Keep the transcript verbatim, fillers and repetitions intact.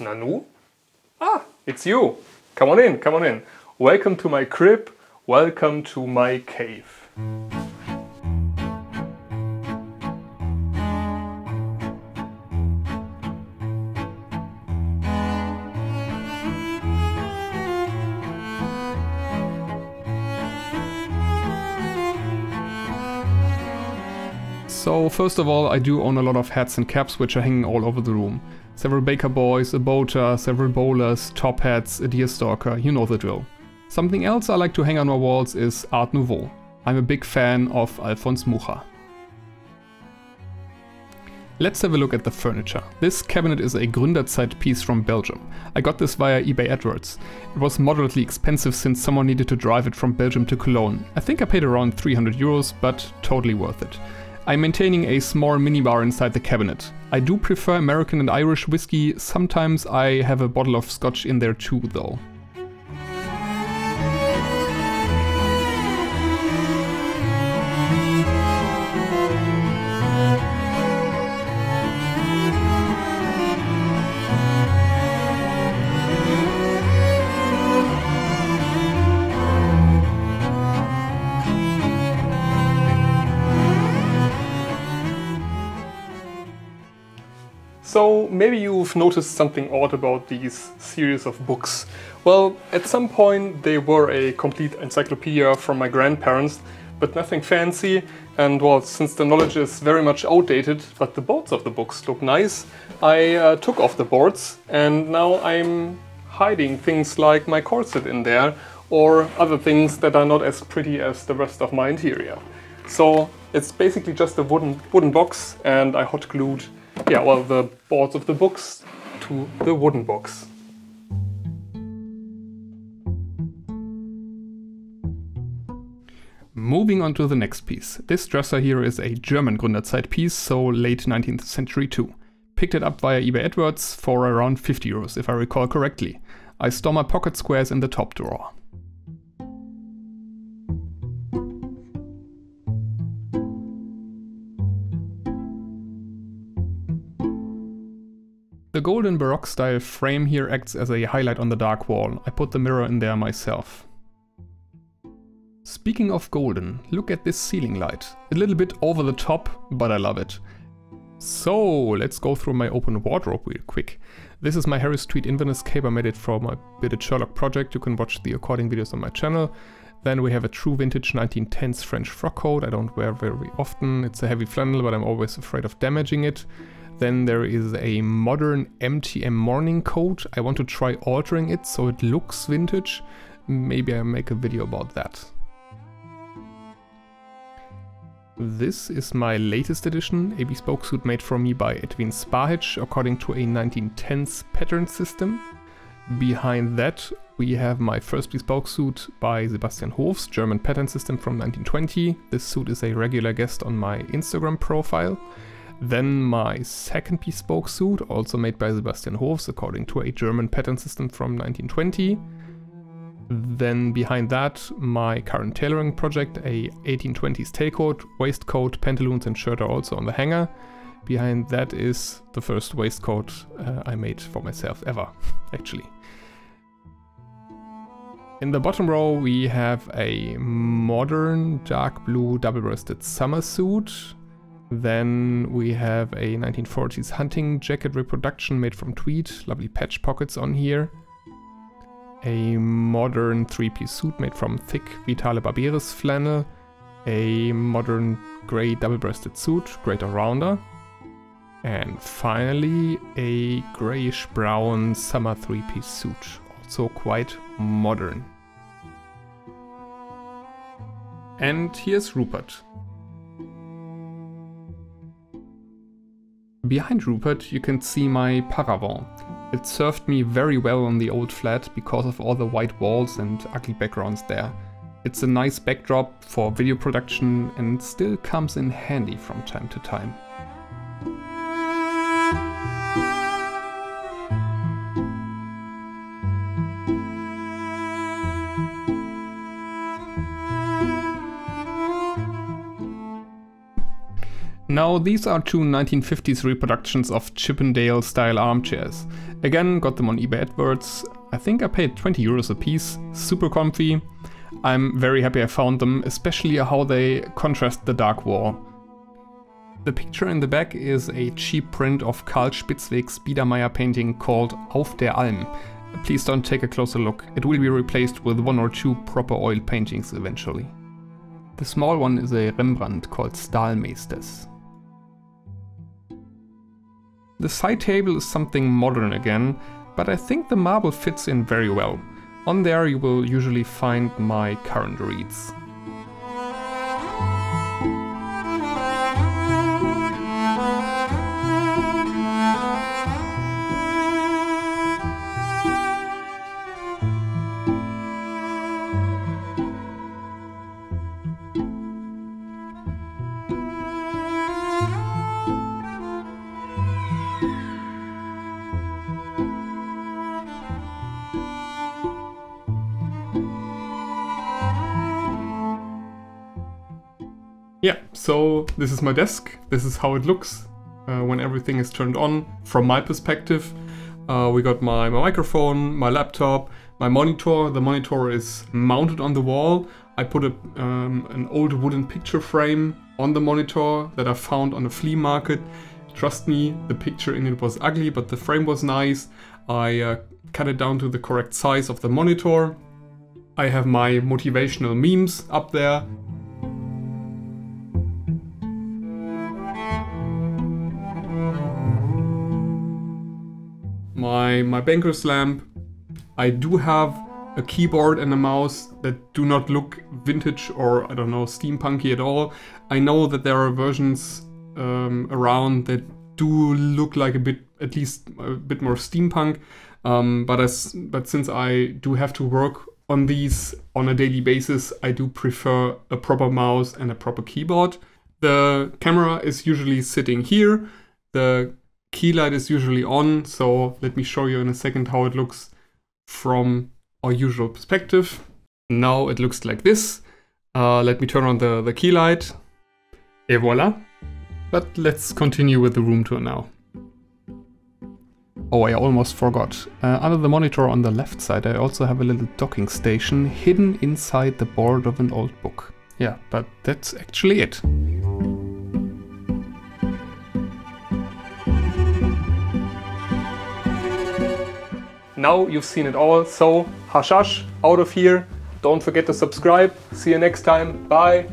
Nanu? Ah, it's you. Come on in, come on in. Welcome to my crib. Welcome to my cave. So first of all, I do own a lot of hats and caps which are hanging all over the room. Several baker boys, a boater, several bowlers, top hats, a deer stalker, you know the drill. Something else I like to hang on my walls is Art Nouveau. I'm a big fan of Alphonse Mucha. Let's have a look at the furniture. This cabinet is a Gründerzeit piece from Belgium. I got this via eBay AdWords. It was moderately expensive since someone needed to drive it from Belgium to Cologne. I think I paid around three hundred euros, but totally worth it. I'm maintaining a small minibar inside the cabinet. I do prefer American and Irish whiskey, sometimes I have a bottle of scotch in there too though. So maybe you've noticed something odd about these series of books. Well, at some point they were a complete encyclopedia from my grandparents, but nothing fancy, and well, since the knowledge is very much outdated, but the boards of the books look nice, I uh, took off the boards and now I'm hiding things like my corset in there or other things that are not as pretty as the rest of my interior. So it's basically just a wooden, wooden box, and I hot glued Yeah, well, the boards of the books to the wooden box. Moving on to the next piece. This dresser here is a German Gründerzeit piece, so late nineteenth century too. Picked it up via eBay AdWords for around fifty euros, if I recall correctly. I store my pocket squares in the top drawer. The golden Baroque style frame here acts as a highlight on the dark wall. I put the mirror in there myself. Speaking of golden, look at this ceiling light. A little bit over the top, but I love it. So let's go through my open wardrobe real quick. This is my Harris Tweed Inverness cape. I made it for my beaded Sherlock project. You can watch the accordion videos on my channel. Then we have a true vintage nineteen tens French frock coat. I don't wear very often. It's a heavy flannel, but I'm always afraid of damaging it. Then there is a modern M T M morning coat. I want to try altering it so it looks vintage. Maybe I make a video about that. This is my latest edition, a bespoke suit made for me by Edwin Spahic according to a nineteen tens pattern system. Behind that we have my first bespoke suit by Sebastian Hofs, German pattern system from nineteen twenty. This suit is a regular guest on my Instagram profile. Then my second bespoke suit, also made by Sebastian Hofs according to a German pattern system from nineteen twenty. Then behind that my current tailoring project, a eighteen twenties tailcoat, waistcoat, pantaloons and shirt are also on the hanger. Behind that is the first waistcoat uh, I made for myself ever, actually. In the bottom row we have a modern dark blue double-breasted summer suit. Then we have a nineteen forties hunting jacket reproduction made from tweed, lovely patch pockets on here. A modern three-piece suit made from thick Vitale Barberis flannel. A modern grey double-breasted suit, great all-rounder. And finally a greyish-brown summer three-piece suit, also quite modern. And here's Rupert. Behind Rupert you can see my paravent. It served me very well on the old flat because of all the white walls and ugly backgrounds there. It's a nice backdrop for video production and still comes in handy from time to time. Now these are two nineteen fifties reproductions of Chippendale style armchairs. Again, got them on eBay AdWords. I think I paid twenty euros a piece, super comfy. I'm very happy I found them, especially how they contrast the dark wall. The picture in the back is a cheap print of Karl Spitzweg's Biedermeier painting called Auf der Alm. Please don't take a closer look, it will be replaced with one or two proper oil paintings eventually. The small one is a Rembrandt called Stahlmeisters. The side table is something modern again, but I think the marble fits in very well. On there you will usually find my current reads. Yeah, so this is my desk, this is how it looks uh, when everything is turned on, from my perspective. Uh, we got my, my microphone, my laptop, my monitor. The monitor is mounted on the wall. I put a, um, an old wooden picture frame on the monitor that I found on a flea market. Trust me, the picture in it was ugly, but the frame was nice. I uh, cut it down to the correct size of the monitor. I have my motivational memes up there. My, my banker's lamp. I do have a keyboard and a mouse that do not look vintage or, I don't know, steampunky at all. I know that there are versions um, around that do look like a bit, at least a bit more steampunk, um, but, as, but since I do have to work on these on a daily basis, I do prefer a proper mouse and a proper keyboard. The camera is usually sitting here. The key light is usually on, so let me show you in a second how it looks from our usual perspective. Now it looks like this. Uh, let me turn on the, the key light. Et voila. But let's continue with the room tour now. Oh, I almost forgot. Uh, under the monitor on the left side I also have a little docking station hidden inside the board of an old book. Yeah, but that's actually it. Now you've seen it all, so hashash, out of here. Don't forget to subscribe. See you next time. Bye.